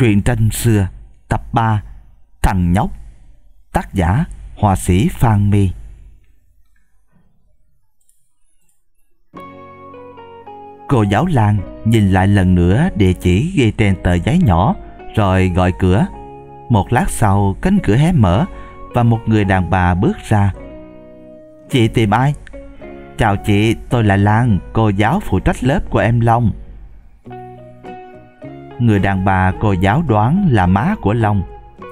Truyện tranh xưa tập 3 Thằng Nhóc. Tác giả họa sĩ Phan Mi. Cô giáo Lan nhìn lại lần nữa địa chỉ ghi trên tờ giấy nhỏ rồi gọi cửa. Một lát sau cánh cửa hé mở và một người đàn bà bước ra. Chị tìm ai? Chào chị, tôi là Lan, cô giáo phụ trách lớp của em Long. Người đàn bà cô giáo đoán là má của Long,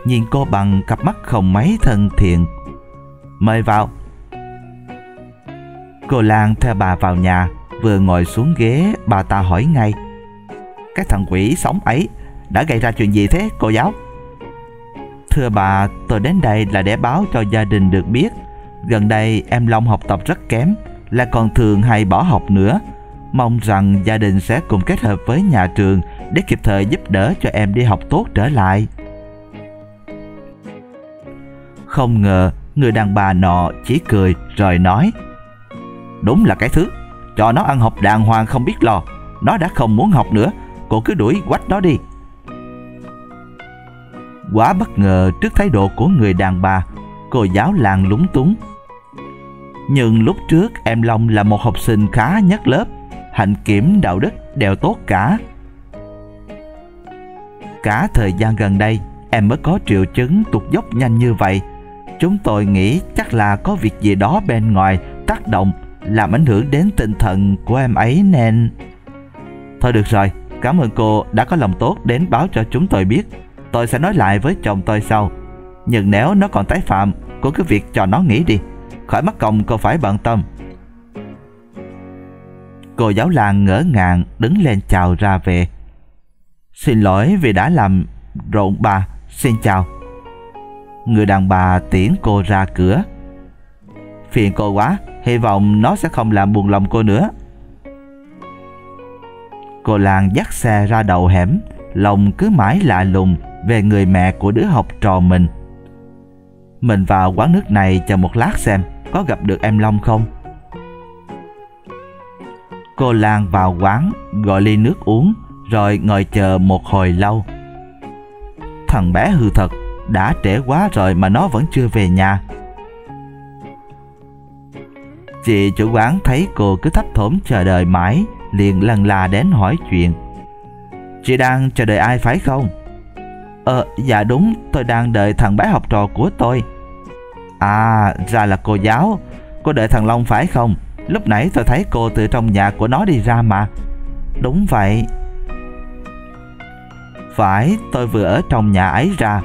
nhìn cô bằng cặp mắt không mấy thân thiện. Mời vào. Cô Lan theo bà vào nhà, vừa ngồi xuống ghế bà ta hỏi ngay. Cái thằng quỷ sống ấy đã gây ra chuyện gì thế cô giáo? Thưa bà, tôi đến đây là để báo cho gia đình được biết. Gần đây em Long học tập rất kém, lại còn thường hay bỏ học nữa. Mong rằng gia đình sẽ cùng kết hợp với nhà trường để kịp thời giúp đỡ cho em đi học tốt trở lại. Không ngờ người đàn bà nọ chỉ cười rồi nói, đúng là cái thứ, cho nó ăn học đàng hoàng không biết lo. Nó đã không muốn học nữa, cô cứ đuổi quách nó đi. Quá bất ngờ trước thái độ của người đàn bà, cô giáo Lan lúng túng. Nhưng lúc trước em Long là một học sinh khá nhất lớp, hạnh kiểm đạo đức đều tốt cả. Cả thời gian gần đây em mới có triệu chứng tụt dốc nhanh như vậy. Chúng tôi nghĩ chắc là có việc gì đó bên ngoài tác động, làm ảnh hưởng đến tinh thần của em ấy nên... Thôi được rồi, cảm ơn cô đã có lòng tốt đến báo cho chúng tôi biết. Tôi sẽ nói lại với chồng tôi sau. Nhưng nếu nó còn tái phạm, cô cứ việc cho nó nghỉ đi, khỏi mắc công cô phải bận tâm. Cô giáo Lan ngỡ ngàng đứng lên chào ra về. Xin lỗi vì đã làm rộn bà, xin chào. Người đàn bà tiễn cô ra cửa. Phiền cô quá, hy vọng nó sẽ không làm buồn lòng cô nữa. Cô Lan dắt xe ra đầu hẻm, lòng cứ mãi lạ lùng về người mẹ của đứa học trò mình. Mình vào quán nước này chờ một lát xem có gặp được em Long không. Cô Lan vào quán gọi ly nước uống rồi ngồi chờ một hồi lâu. Thằng bé hư thật, đã trễ quá rồi mà nó vẫn chưa về nhà. Chị chủ quán thấy cô cứ thấp thỏm chờ đợi mãi, liền lần là đến hỏi chuyện. Chị đang chờ đợi ai phải không? Dạ đúng, tôi đang đợi thằng bé học trò của tôi. À, ra là cô giáo. Cô đợi thằng Long phải không? Lúc nãy tôi thấy cô từ trong nhà của nó đi ra mà. Đúng vậy. Phải, tôi vừa ở trong nhà ấy ra.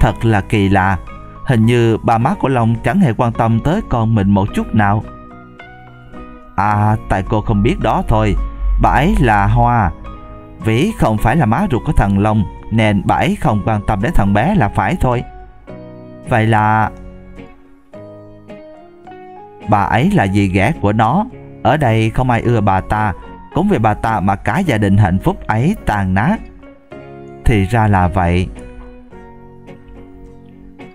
Thật là kỳ lạ. Hình như ba má của Long chẳng hề quan tâm tới con mình một chút nào. À, tại cô không biết đó thôi. Bà ấy là Hoa. Vĩ không phải là má ruột của thằng Long nên bà ấy không quan tâm đến thằng bé là phải thôi. Vậy là... Bà ấy là dì ghẻ của nó. Ở đây không ai ưa bà ta, cũng vì bà ta mà cả gia đình hạnh phúc ấy tàn nát. Thì ra là vậy.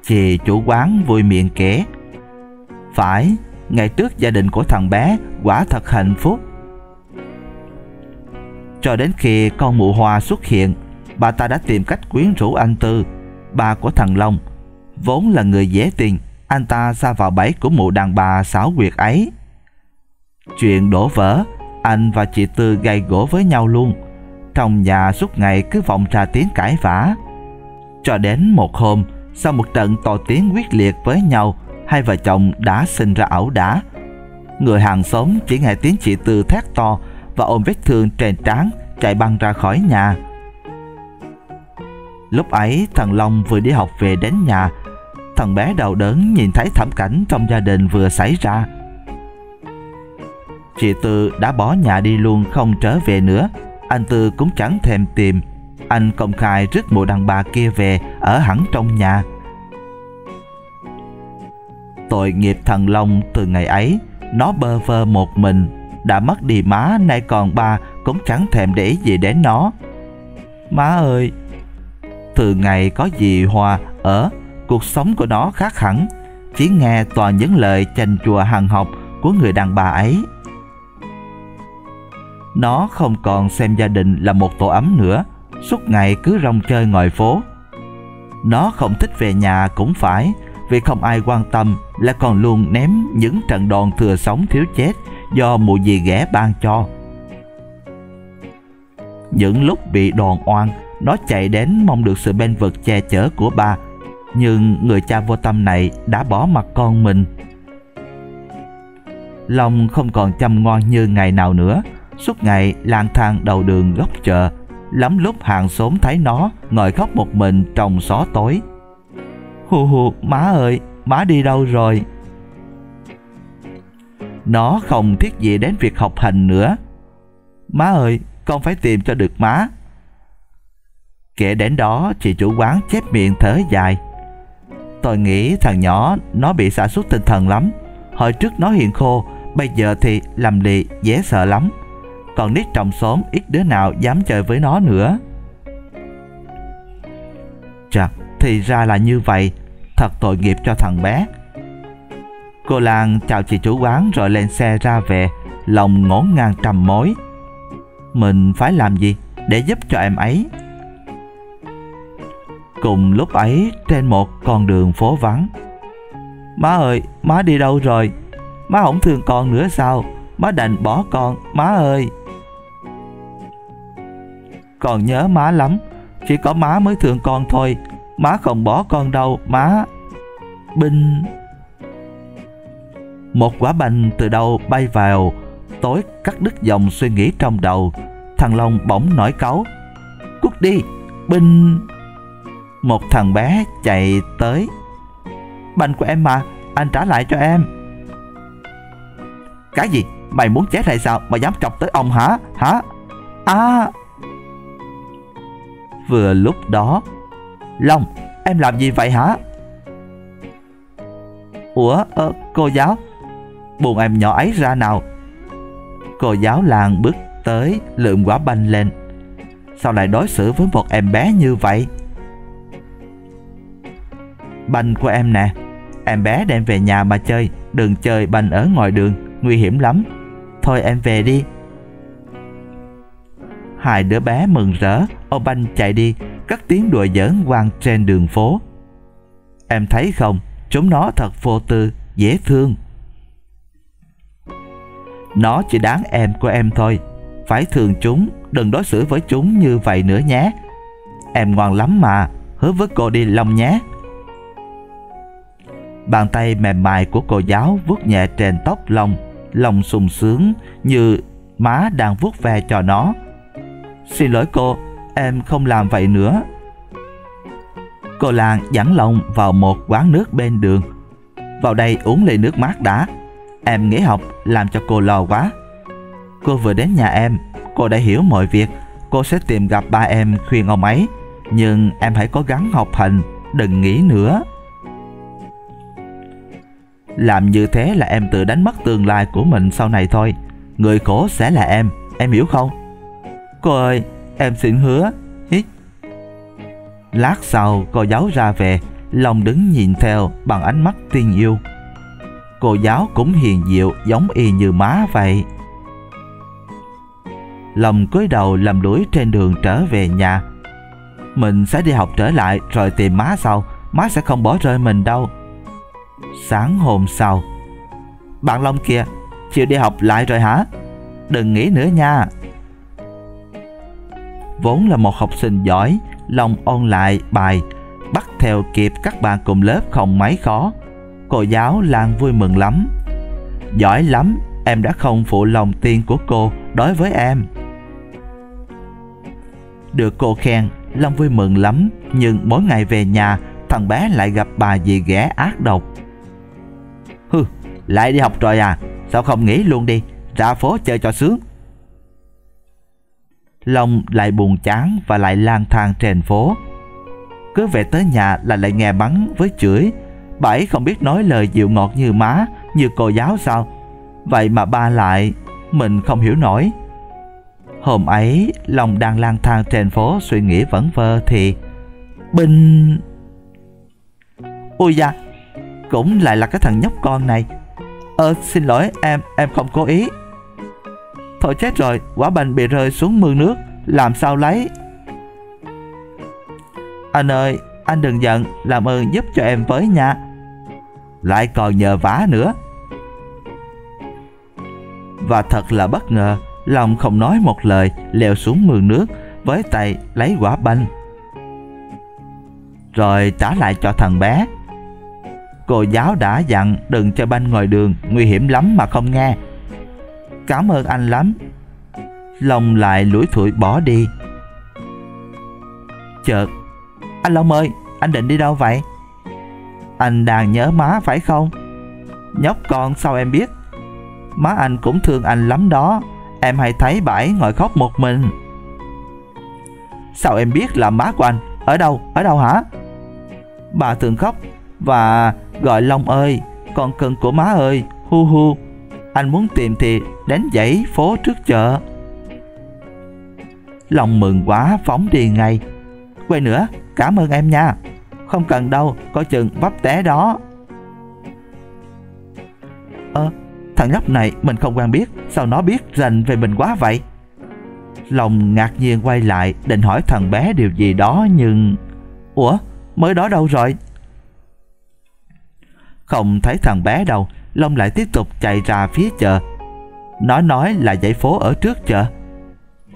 Chị chủ quán vui miệng kể. Phải, ngày trước gia đình của thằng bé quả thật hạnh phúc, cho đến khi con mụ Hoa xuất hiện. Bà ta đã tìm cách quyến rũ anh Tư, bà của thằng Long. Vốn là người dễ tiền, anh ta sa vào bẫy của mụ đàn bà xảo quyệt ấy. Chuyện đổ vỡ, anh và chị Tư gay gổ với nhau luôn. Trong nhà suốt ngày cứ vọng ra tiếng cãi vã. Cho đến một hôm, sau một trận to tiếng quyết liệt với nhau, hai vợ chồng đã sinh ra ẩu đả. Người hàng xóm chỉ nghe tiếng chị Tư thét to và ôm vết thương trên trán chạy băng ra khỏi nhà. Lúc ấy thằng Long vừa đi học về đến nhà. Thằng bé đau đớn nhìn thấy thảm cảnh trong gia đình vừa xảy ra. Chị Tư đã bỏ nhà đi luôn, không trở về nữa. Anh Tư cũng chẳng thèm tìm. Anh công khai rước mụ đàn bà kia về ở hẳn trong nhà. Tội nghiệp thằng Long, từ ngày ấy nó bơ vơ một mình. Đã mất đi má, nay còn ba cũng chẳng thèm để ý gì đến nó. Má ơi! Từ ngày có dì Hoa ở, cuộc sống của nó khác hẳn. Chỉ nghe toàn những lời chành chùa hằn học của người đàn bà ấy. Nó không còn xem gia đình là một tổ ấm nữa. suốt ngày cứ rong chơi ngoài phố. Nó không thích về nhà cũng phải, vì không ai quan tâm là còn luôn ném những trận đòn thừa sống thiếu chết do mụ dì ghẻ ban cho. Những lúc bị đòn oan, nó chạy đến mong được sự bên vực che chở của ba, nhưng người cha vô tâm này đã bỏ mặc con mình. Long không còn chăm ngoan như ngày nào nữa, suốt ngày lang thang đầu đường góc chợ, lắm lúc hàng xóm thấy nó ngồi khóc một mình trong xó tối. Hù hù, má ơi, má đi đâu rồi? Nó không thiết gì đến việc học hành nữa. Má ơi, con phải tìm cho được má. Kể đến đó, chị chủ quán chép miệng thở dài. Tôi nghĩ thằng nhỏ nó bị sa sút tinh thần lắm. Hồi trước nó hiền khô, bây giờ thì lầm lì, dễ sợ lắm. Còn nít trong xóm ít đứa nào dám chơi với nó nữa. Chà, thì ra là như vậy. Thật tội nghiệp cho thằng bé. Cô Lan chào chị chủ quán rồi lên xe ra về, lòng ngổn ngang trăm mối. Mình phải làm gì để giúp cho em ấy? Cùng lúc ấy, trên một con đường phố vắng. Má ơi, má đi đâu rồi? Má không thương con nữa sao? Má đành bỏ con, má ơi. Con nhớ má lắm, chỉ có má mới thương con thôi. Má không bỏ con đâu, má. Binh. Một quả banh từ đâu bay vào, tối cắt đứt dòng suy nghĩ trong đầu. Thằng Long bỗng nổi cáu. Cút đi, binh. Một thằng bé chạy tới. Banh của em mà, anh trả lại cho em. Cái gì? Mày muốn chết hay sao mà dám chọc tới ông hả? Hả? À. Vừa lúc đó, Long, em làm gì vậy hả? Ủa, cô giáo, buông em nhỏ ấy ra nào. Cô giáo làng bước tới, lượm quả banh lên. Sao lại đối xử với một em bé như vậy? Banh của em nè, em bé đem về nhà mà chơi, đừng chơi banh ở ngoài đường, nguy hiểm lắm. Thôi em về đi. Hai đứa bé mừng rỡ, ôm banh chạy đi, các tiếng đùa giỡn vang trên đường phố. Em thấy không, chúng nó thật vô tư, dễ thương. Nó chỉ đáng em của em thôi, phải thương chúng, đừng đối xử với chúng như vậy nữa nhé. Em ngoan lắm mà, hứa với cô đi Long nhé. Bàn tay mềm mại của cô giáo vuốt nhẹ trên tóc Long. Long sung sướng như má đang vuốt ve cho nó. Xin lỗi cô, em không làm vậy nữa. Cô Lan dẫn Long vào một quán nước bên đường. Vào đây uống ly nước mát đã, em nghỉ học làm cho cô lo quá. Cô vừa đến nhà em, cô đã hiểu mọi việc. Cô sẽ tìm gặp ba em khuyên ông ấy. Nhưng em hãy cố gắng học hành, đừng nghĩ nữa. Làm như thế là em tự đánh mất tương lai của mình sau này thôi. Người khổ sẽ là em hiểu không? Cô ơi, em xin hứa. Hít. Lát sau cô giáo ra về, Long đứng nhìn theo bằng ánh mắt tình yêu. Cô giáo cũng hiền dịu giống y như má vậy. Long cúi đầu làm đuổi trên đường trở về nhà. Mình sẽ đi học trở lại rồi tìm má sau. Má sẽ không bỏ rơi mình đâu. Sáng hôm sau, bạn Long kìa, chiều đi học lại rồi hả? Đừng nghỉ nữa nha. Vốn là một học sinh giỏi, Long ôn lại bài, bắt theo kịp các bạn cùng lớp không mấy khó. Cô giáo Lan vui mừng lắm. Giỏi lắm, em đã không phụ lòng tin của cô đối với em. Được cô khen, Long vui mừng lắm. Nhưng mỗi ngày về nhà, thằng bé lại gặp bà dì ghẻ ác độc. Hừ, lại đi học rồi à? Sao không nghỉ luôn đi, ra phố chơi cho sướng. Long lại buồn chán và lại lang thang trên phố. Cứ về tới nhà là lại nghe mắng với chửi. Bà ấy không biết nói lời dịu ngọt như má, như cô giáo sao? Vậy mà ba lại, mình không hiểu nổi. Hôm ấy, Long đang lang thang trên phố suy nghĩ vẩn vơ thì bình. Ôi da, cũng lại là cái thằng nhóc con này. Xin lỗi em không cố ý. Thôi chết rồi, quả banh bị rơi xuống mương nước, làm sao lấy? Anh ơi, anh đừng giận, làm ơn giúp cho em với nha. Lại còn nhờ vả nữa. Và thật là bất ngờ, Long không nói một lời leo xuống mương nước, với tay lấy quả banh rồi trả lại cho thằng bé. Cô giáo đã dặn đừng cho banh ngoài đường, nguy hiểm lắm mà không nghe. Cảm ơn anh lắm. Long lại lủi thủi bỏ đi. Chợt, anh Long ơi, anh định đi đâu vậy? Anh đang nhớ má phải không? Nhóc con, sao em biết? Má anh cũng thương anh lắm đó. Em hay thấy bà ấy ngồi khóc một mình. Sao em biết là má của anh? Ở đâu hả? Bà thường khóc và gọi Long ơi, con cưng của má ơi, hu hu. Anh muốn tìm thì đến dãy phố trước chợ. Long mừng quá phóng đi ngay. Quay nữa, cảm ơn em nha. Không cần đâu, coi chừng vấp té đó. Thằng nhóc này mình không quen biết, sao nó biết rành về mình quá vậy? Long ngạc nhiên quay lại định hỏi thằng bé điều gì đó, nhưng ủa, mới đó đâu rồi? Không thấy thằng bé đâu. Long lại tiếp tục chạy ra phía chợ. Nó nói là dãy phố ở trước chợ.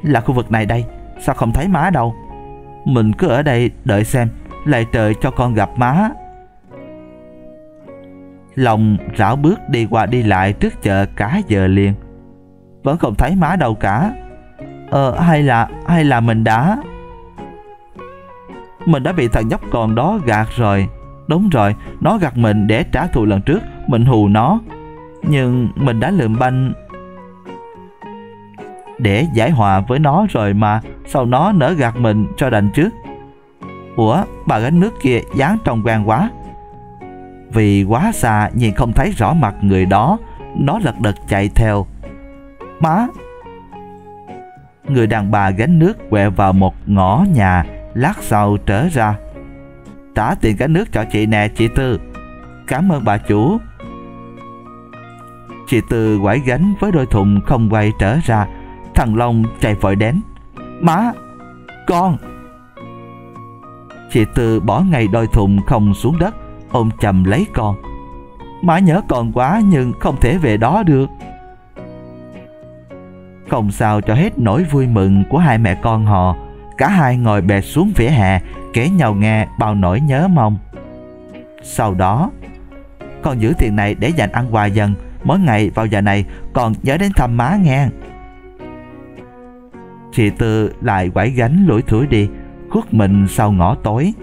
Là khu vực này đây. Sao không thấy má đâu? Mình cứ ở đây đợi xem, lạy trời cho con gặp má. Long rảo bước đi qua đi lại trước chợ cả giờ liền, vẫn không thấy má đâu cả. Hay là mình đã bị thằng nhóc con đó gạt rồi. Đúng rồi, nó gạt mình để trả thù lần trước mình hù nó, nhưng mình đã lượm banh để giải hòa với nó rồi mà. Sao nó nỡ gạt mình cho đành chứ? Ủa, bà gánh nước kia dáng trông quen quá. Vì quá xa nhìn không thấy rõ mặt người đó, nó lật đật chạy theo. Má! Người đàn bà gánh nước quẹo vào một ngõ nhà, lát sau trở ra. Trả tiền gánh nước cho chị nè, chị Tư. Cảm ơn bà chủ. Chị Tư quải gánh với đôi thùng không quay trở ra. Thằng Long chạy vội đến. Má! Con! Chị Tư bỏ ngay đôi thùng không xuống đất, ôm chầm lấy con. Má nhớ con quá, nhưng không thể về đó được. Không sao cho hết nỗi vui mừng của hai mẹ con họ. Cả hai ngồi bệt xuống vỉa hè, kể nhau nghe bao nỗi nhớ mong. Sau đó, con giữ tiền này để dành ăn quà dần. Mỗi ngày vào giờ này con nhớ đến thăm má nghe. Chị Tư lại quải gánh lủi thủi đi, khuất mình sau ngõ tối.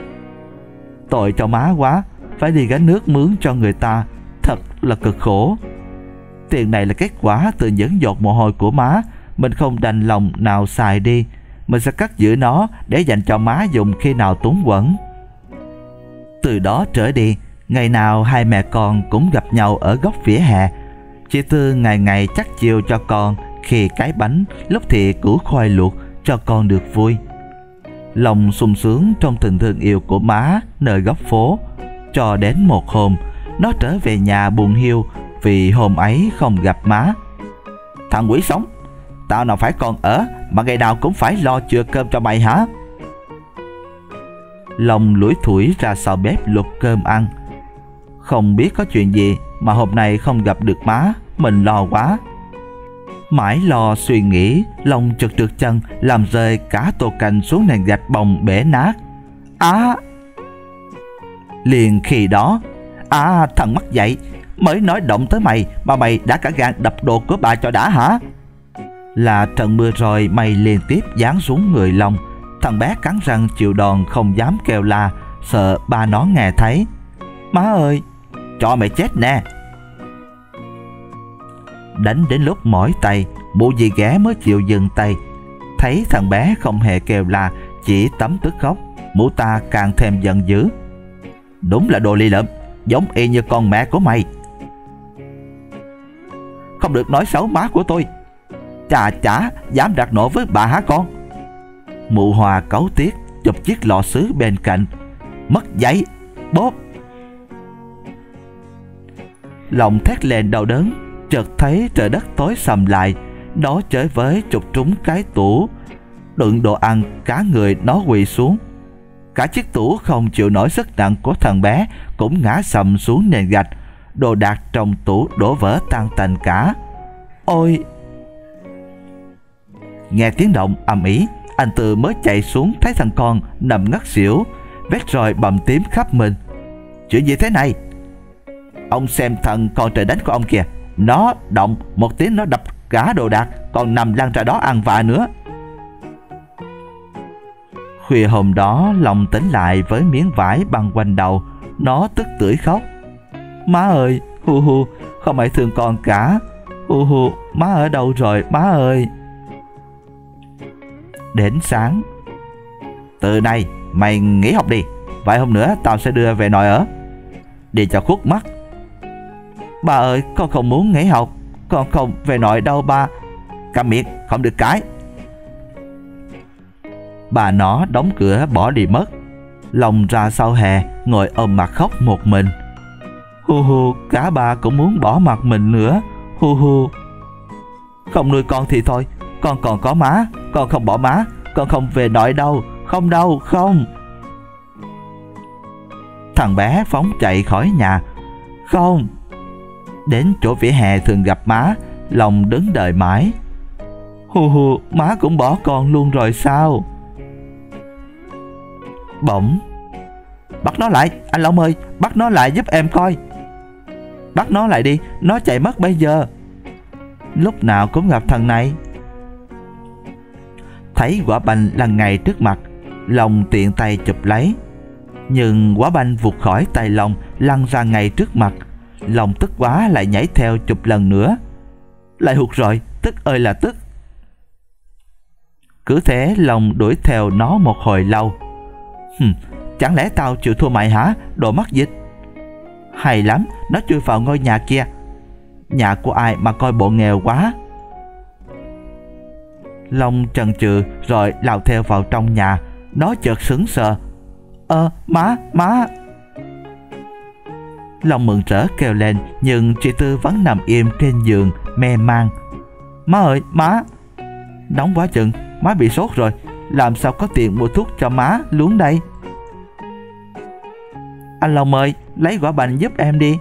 Tội cho má quá, phải đi gánh nước mướn cho người ta, thật là cực khổ. Tiền này là kết quả từ những giọt mồ hôi của má, mình không đành lòng nào xài đi. Mình sẽ cất giữ nó để dành cho má dùng khi nào túng quẫn. Từ đó trở đi, ngày nào hai mẹ con cũng gặp nhau ở góc vỉa hè. Chị Tư ngày ngày chắc chiêu cho con, khi cái bánh, lúc thì củ khoai luộc cho con được vui. Lòng sung sướng trong tình thương yêu của má nơi góc phố. Cho đến một hôm, nó trở về nhà buồn hiu vì hôm ấy không gặp má. Thằng quỷ sống, tao nào phải còn ở mà ngày nào cũng phải lo chừa cơm cho mày hả? Long lủi thủi ra sau bếp luộc cơm ăn. Không biết có chuyện gì mà hôm nay không gặp được má, mình lo quá. Mãi lo suy nghĩ, Long trượt trượt chân làm rơi cả tô canh xuống nền gạch bồng bể nát. Á! Liền khi đó, thằng mất dạy, mới nói động tới mày mà mày đã cả gan đập đồ của bà cho đã hả? Là trận mưa rồi mày liên tiếp giáng xuống người Long. Thằng bé cắn răng chịu đòn, không dám kêu la, sợ ba nó nghe thấy. Má ơi, cho mày chết nè. Đánh đến lúc mỏi tay, mụ dì ghẻ mới chịu dừng tay. Thấy thằng bé không hề kêu la, chỉ tấm tức khóc, mụ ta càng thêm giận dữ. Đúng là đồ lì lợm, giống y như con mẹ của mày. Không được nói xấu má của tôi. Chà chả, dám đặt nổ với bà hả con? Mụ Hòa cáu tiết chụp chiếc lọ sứ bên cạnh. Mất dạy, bốp! Lòng thét lên đau đớn. Chợt thấy trời đất tối sầm lại. Nó chới với chụp trúng cái tủ đựng đồ ăn, cả người nó quỳ xuống. Cả chiếc tủ không chịu nổi sức nặng của thằng bé cũng ngã sầm xuống nền gạch. Đồ đạc trong tủ đổ vỡ tan tành cả. Ôi! Nghe tiếng động ầm ĩ, anh Tư mới chạy xuống thấy thằng con nằm ngất xỉu, vết roi bầm tím khắp mình. Chuyện gì thế này? Ông xem thằng con trời đánh của ông kìa, nó động một tiếng nó đập cả đồ đạc, còn nằm lăn ra đó ăn vạ nữa. Khuya hôm đó, Long tỉnh lại với miếng vải băng quanh đầu, nó tức tưởi khóc. Má ơi, hu hu, không ai thương con cả, hu hu, má ở đâu rồi má ơi. Đến sáng, từ nay mày nghỉ học đi, vài hôm nữa tao sẽ đưa về nội ở, đi cho khuất mắt. Ba ơi, con không muốn nghỉ học, con không về nội đâu ba. Câm miệng, không được cái. Bà nó đóng cửa bỏ đi mất. Lòng ra sau hè ngồi ôm mặt khóc một mình. Hu hu, cả bà cũng muốn bỏ mặt mình nữa. Hu hu. Không nuôi con thì thôi, con còn có má, con không bỏ má, con không về nội đâu, không đâu, không. Thằng bé phóng chạy khỏi nhà. Không. Đến chỗ vỉa hè thường gặp má, Lòng đứng đợi mãi. Hu hu, má cũng bỏ con luôn rồi sao? Bỗng, bắt nó lại, anh Long ơi, bắt nó lại giúp em coi. Bắt nó lại đi, nó chạy mất bây giờ. Lúc nào cũng gặp thằng này. Thấy quả banh lăn ngay trước mặt, Long tiện tay chụp lấy. Nhưng quả banh vụt khỏi tay Long, lăn ra ngay trước mặt. Long tức quá lại nhảy theo chụp lần nữa. Lại hụt rồi, tức ơi là tức. Cứ thế Long đuổi theo nó một hồi lâu. Chẳng lẽ tao chịu thua mày hả, đồ mắc dịch. Hay lắm, nó chui vào ngôi nhà kia. Nhà của ai mà coi bộ nghèo quá. Long chần chừ rồi lao theo vào trong nhà. Nó chợt sững sờ. Má, má. Long mừng rỡ kêu lên, nhưng chị Tư vẫn nằm im trên giường mê man. Má ơi, má. Nóng quá chừng, má bị sốt rồi, làm sao có tiền mua thuốc cho má luống đây. Anh Long ơi, lấy quả banh giúp em đi.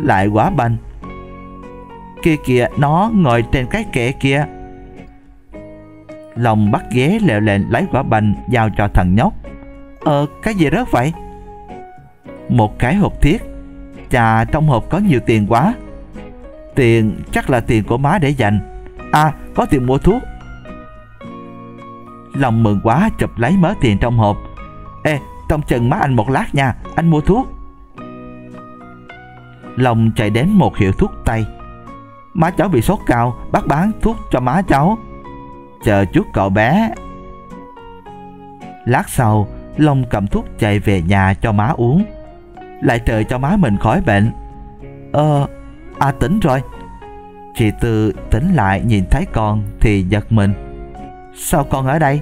Lại quả banh. Kia kìa, nó ngồi trên cái kệ kia. Long bắt ghế lẹo lẹn lấy quả banh giao cho thằng nhóc. Cái gì rớt vậy? Một cái hộp thiếc. Chà, trong hộp có nhiều tiền quá. Tiền chắc là tiền của má để dành. À, có tiền mua thuốc. Long mừng quá chụp lấy mớ tiền trong hộp. Ê, trông chừng má anh một lát nha, anh mua thuốc. Long chạy đến một hiệu thuốc tây. Má cháu bị sốt cao, bác bán thuốc cho má cháu. Chờ chút cậu bé. Lát sau, Long cầm thuốc chạy về nhà cho má uống. Lại trời cho má mình khỏi bệnh. Tỉnh rồi. Chị Tư tỉnh lại nhìn thấy con thì giật mình. Sao con ở đây?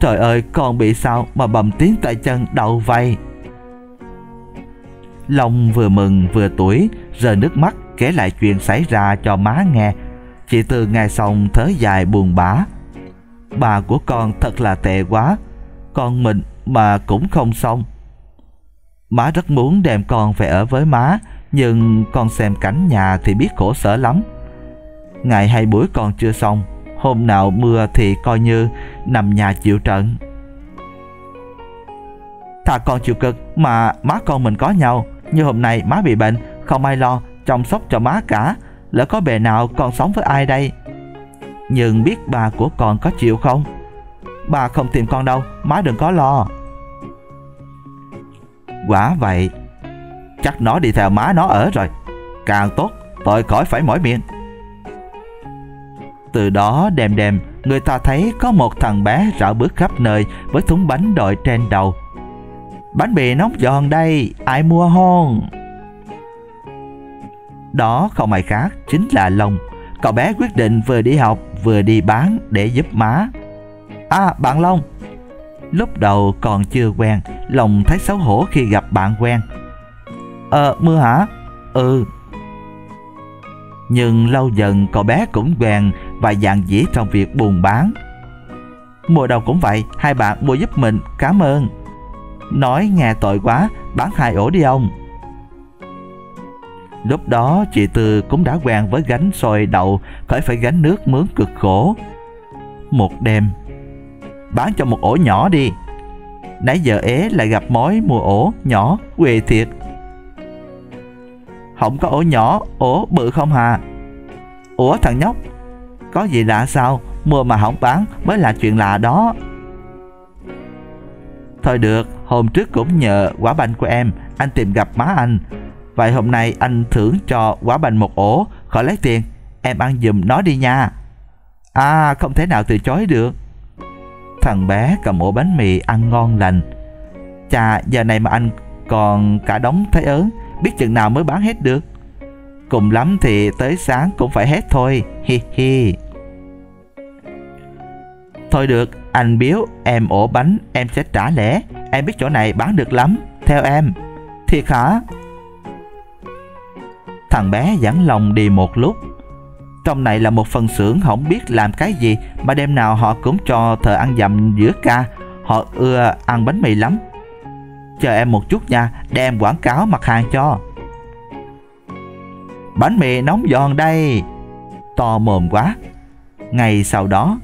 Trời ơi, con bị sao mà bầm tím tay chân đầu vây. Long vừa mừng vừa tủi, rơi nước mắt kể lại chuyện xảy ra cho má nghe. Chị Tư nghe xong thở dài buồn bã. Bà của con thật là tệ quá, con mình mà cũng không xong. Má rất muốn đem con về ở với má, nhưng con xem cảnh nhà thì biết khổ sở lắm. Ngày hay buổi còn chưa xong, hôm nào mưa thì coi như nằm nhà chịu trận. Thà con chịu cực mà má con mình có nhau. Như hôm nay má bị bệnh, không ai lo chăm sóc cho má cả. Lỡ có bề nào con sống với ai đây? Nhưng biết bà của con có chịu không? Bà không tìm con đâu, má đừng có lo. Quả vậy, chắc nó đi theo má nó ở rồi. Càng tốt, tội khỏi phải mỏi miệng. Từ đó đêm đêm, người ta thấy có một thằng bé rảo bước khắp nơi với thúng bánh đội trên đầu. Bánh mì nóng giòn đây, ai mua hôn? Đó không ai khác, chính là Long. Cậu bé quyết định vừa đi học vừa đi bán để giúp má. À, bạn Long. Lúc đầu còn chưa quen, Long thấy xấu hổ khi gặp bạn quen. Mưa hả? Ừ. Nhưng lâu dần cậu bé cũng quen và dạn dĩ trong việc buôn bán. mùa đầu cũng vậy, hai bạn mua giúp mình, cảm ơn. Nói nghe tội quá, bán hai ổ đi ông. Lúc đó chị Tư cũng đã quen với gánh xôi đậu, khỏi phải gánh nước mướn cực khổ. Một đêm, bán cho một ổ nhỏ đi. Nãy giờ ế lại gặp mối mua ổ nhỏ, quê thiệt. Không có ổ nhỏ, ổ bự không hà. Ủa thằng nhóc, có gì lạ sao? Mua mà không bán mới là chuyện lạ đó. Thôi được, hôm trước cũng nhờ quả banh của em, anh tìm gặp má anh. Vậy hôm nay anh thưởng cho quả banh một ổ, khỏi lấy tiền, em ăn giùm nó đi nha. À, không thể nào từ chối được. Thằng bé cầm ổ bánh mì ăn ngon lành. Chà, giờ này mà anh còn cả đống thấy ớn, biết chừng nào mới bán hết được. Cùng lắm thì tới sáng cũng phải hết thôi, hi hi. Thôi được, anh biếu em ổ bánh, em sẽ trả lẻ. Em biết chỗ này bán được lắm, theo em. Thiệt hả? Thằng bé giãn lòng đi một lúc. Trong này là một phần xưởng không biết làm cái gì mà đêm nào họ cũng cho thợ ăn dặm giữa ca. Họ ưa ăn bánh mì lắm. Chờ em một chút nha, để em quảng cáo mặt hàng cho. Bánh mì nóng giòn đây. To mồm quá. Ngày sau đó,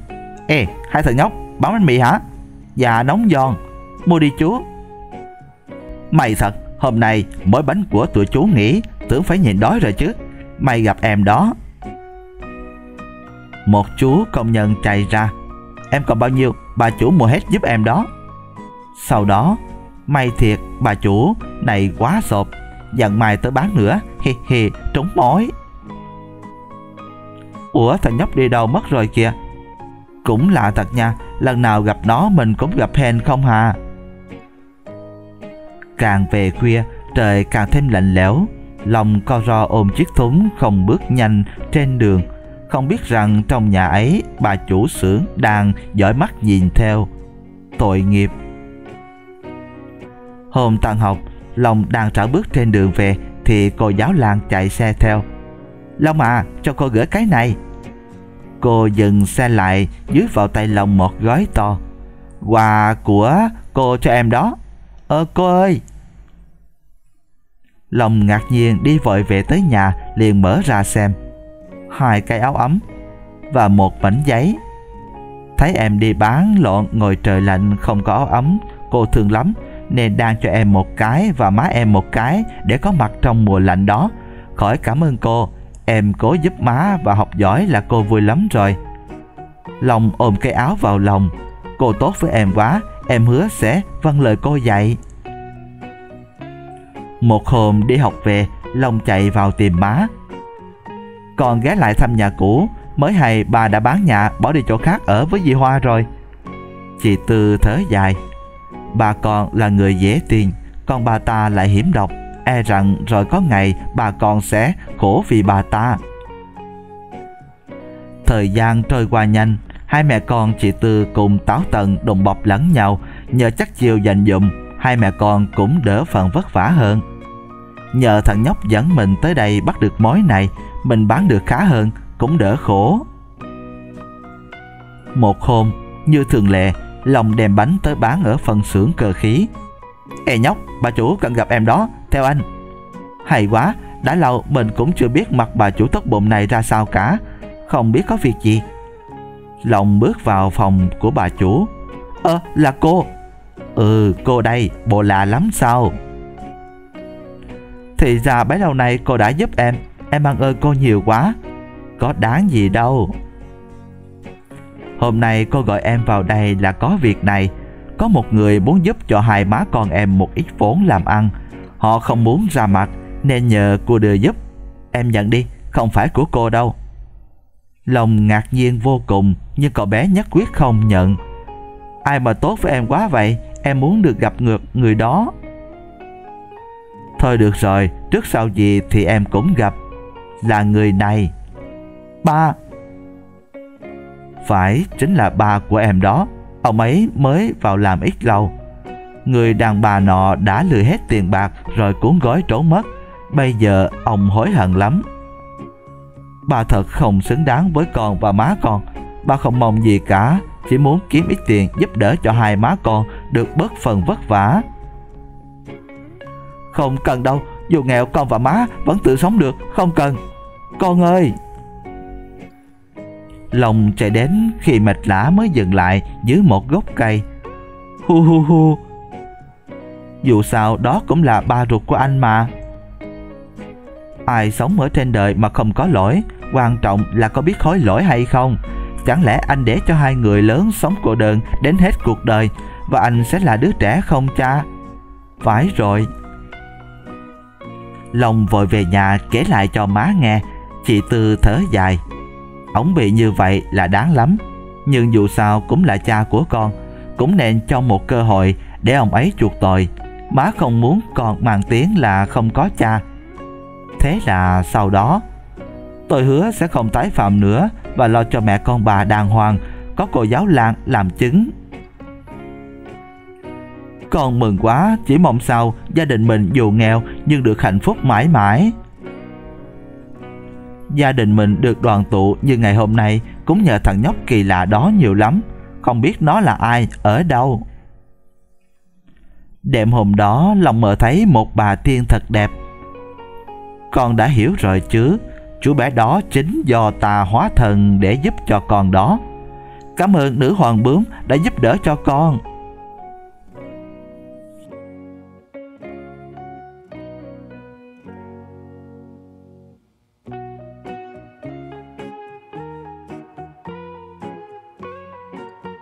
ê, hai thằng nhóc, bán bánh mì hả? Dạ nóng giòn, mua đi chú. Mày thật, hôm nay mỗi bánh của tụi chú nghỉ, tưởng phải nhịn đói rồi chứ. Mày gặp em đó. Một chú công nhân chạy ra. Em còn bao nhiêu, bà chủ mua hết giúp em đó. Sau đó, may thiệt, bà chủ này quá sộp, dặn mày tới bán nữa, hi hi, trúng mối. Ủa thằng nhóc đi đâu mất rồi kìa. Cũng lạ thật nha, lần nào gặp nó mình cũng gặp hên không hà. Càng về khuya, trời càng thêm lạnh lẽo. Lòng co ro ôm chiếc thúng không bước nhanh trên đường. Không biết rằng trong nhà ấy, bà chủ xưởng đang dõi mắt nhìn theo. Tội nghiệp. Hôm tan học, Long đang rảo bước trên đường về thì cô giáo làng chạy xe theo. Long à, cho cô gửi cái này. Cô dừng xe lại, dưới vào tay Long một gói to. Quà của cô cho em đó. Cô ơi. Long ngạc nhiên đi vội về tới nhà, liền mở ra xem. Hai cái áo ấm và một mảnh giấy. Thấy em đi bán lộn ngồi trời lạnh không có áo ấm, cô thương lắm nên đang cho em một cái và má em một cái để có mặt trong mùa lạnh đó. Khỏi cảm ơn cô, em cố giúp má và học giỏi là cô vui lắm rồi. Long ôm cái áo vào lòng. Cô tốt với em quá, em hứa sẽ vâng lời cô dạy. Một hôm đi học về, Long chạy vào tìm má. Con ghé lại thăm nhà cũ, mới hay bà đã bán nhà bỏ đi chỗ khác ở với dì Hoa rồi. Chị Tư thở dài. Bà con là người dễ tiền, còn bà ta lại hiểm độc, e rằng rồi có ngày bà con sẽ khổ vì bà ta. Thời gian trôi qua nhanh, hai mẹ con chị Tư cùng táo tận đùm bọc lẫn nhau, nhờ chắc chiêu dành dụm, hai mẹ con cũng đỡ phần vất vả hơn. Nhờ thằng nhóc dẫn mình tới đây bắt được mối này, mình bán được khá hơn, cũng đỡ khổ. Một hôm, như thường lệ, Long đem bánh tới bán ở phần xưởng cơ khí. Ê nhóc, bà chủ cần gặp em đó, theo anh. Hay quá, đã lâu mình cũng chưa biết mặt bà chủ tốt bụng này ra sao cả, không biết có việc gì. Long bước vào phòng của bà chủ. Là cô. Ừ, cô đây, bộ lạ lắm sao. Thì ra bấy lâu nay cô đã giúp em ăn ơn cô nhiều quá. Có đáng gì đâu. Hôm nay cô gọi em vào đây là có việc này. Có một người muốn giúp cho hai má con em một ít vốn làm ăn. Họ không muốn ra mặt nên nhờ cô đưa giúp. Em nhận đi, không phải của cô đâu. Lòng ngạc nhiên vô cùng, nhưng cậu bé nhất quyết không nhận. Ai mà tốt với em quá vậy, em muốn được gặp ngược người đó. Thôi được rồi, trước sau gì thì em cũng gặp. Là người này. Ba. Phải, chính là ba của em đó. Ông ấy mới vào làm ít lâu. Người đàn bà nọ đã lừa hết tiền bạc rồi cuốn gói trốn mất. Bây giờ ông hối hận lắm. Bà thật không xứng đáng với con và má con. Bà không mong gì cả, chỉ muốn kiếm ít tiền giúp đỡ cho hai má con được bớt phần vất vả. Không cần đâu, dù nghèo con và má vẫn tự sống được, không cần. Con ơi! Lòng chạy đến khi mệt lả mới dừng lại dưới một gốc cây. Hu hu hu. Dù sao đó cũng là ba ruột của anh mà. Ai sống ở trên đời mà không có lỗi, quan trọng là có biết hối lỗi hay không. Chẳng lẽ anh để cho hai người lớn sống cô đơn đến hết cuộc đời, và anh sẽ là đứa trẻ không cha? Phải rồi. Long vội về nhà kể lại cho má nghe. Chị Tư thở dài. Ổng bị như vậy là đáng lắm, nhưng dù sao cũng là cha của con, cũng nên cho một cơ hội để ông ấy chuộc tội. Má không muốn con mang tiếng là không có cha. Thế là sau đó, tôi hứa sẽ không tái phạm nữa và lo cho mẹ con bà đàng hoàng, có cô giáo làng làm chứng. Con mừng quá, chỉ mong sao gia đình mình dù nghèo nhưng được hạnh phúc mãi mãi. Gia đình mình được đoàn tụ như ngày hôm nay cũng nhờ thằng nhóc kỳ lạ đó nhiều lắm. Không biết nó là ai, ở đâu. Đêm hôm đó, Long mơ thấy một bà tiên thật đẹp. Con đã hiểu rồi chứ, chú bé đó chính do ta hóa thần để giúp cho con đó. Cảm ơn nữ hoàng bướm đã giúp đỡ cho con.